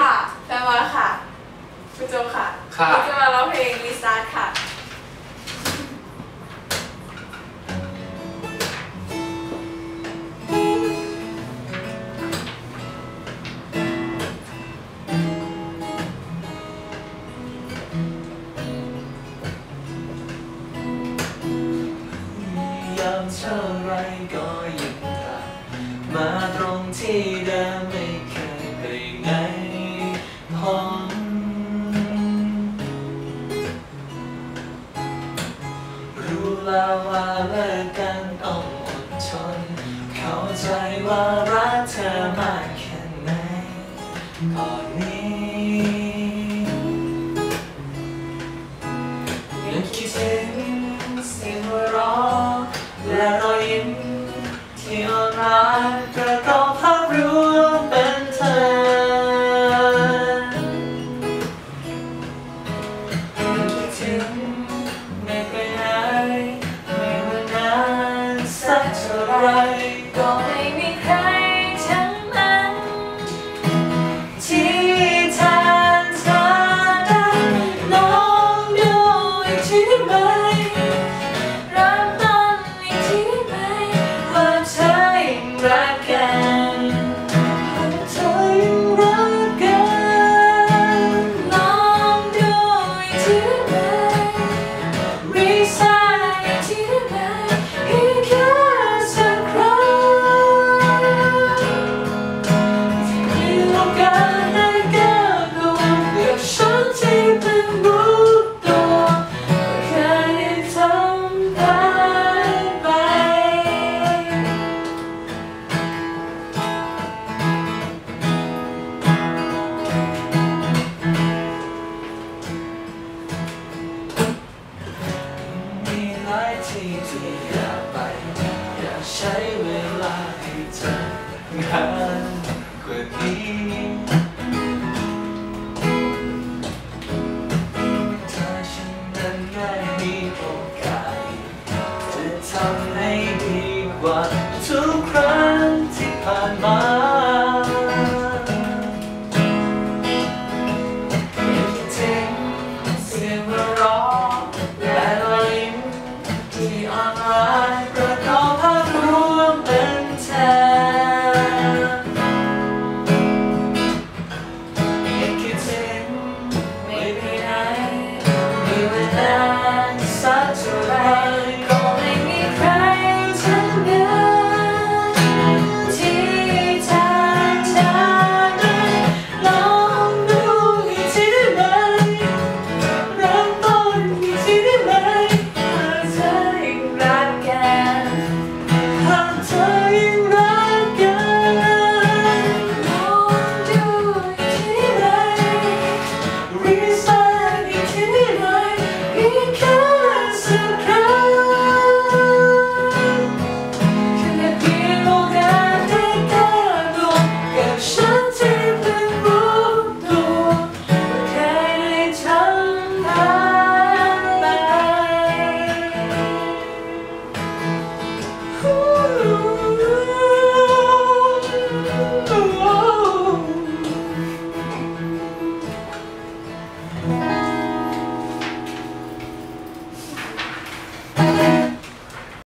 ค่ะแฟนวาค่ะคุณโจค่ะคุณจะมาร้องเพลงรีสตาร์ทค่ะเท่าไรก็ยังกลับมาตรงที่เดิมไม่เคยไปไหนพ้นรู้แล้วว่าเลิกกันต้องอดทนเข้าใจว่ารักเธอมากแค่ไหนตอนนี้ยังคิดถึงสิ่งรอและรอยยิ้มที่อ่อนร้ายประกอบภาพรวมเป็นเธอคิดถึงไม่ไปไหนไม่ว่านานสักเท่าไรก็ไม่มีใครทั้งนั้นที่แทนเธอได้ลองดูอีกทีไหมที่อยากไปอยากใช้เวลาให้เธอนานกว่านี้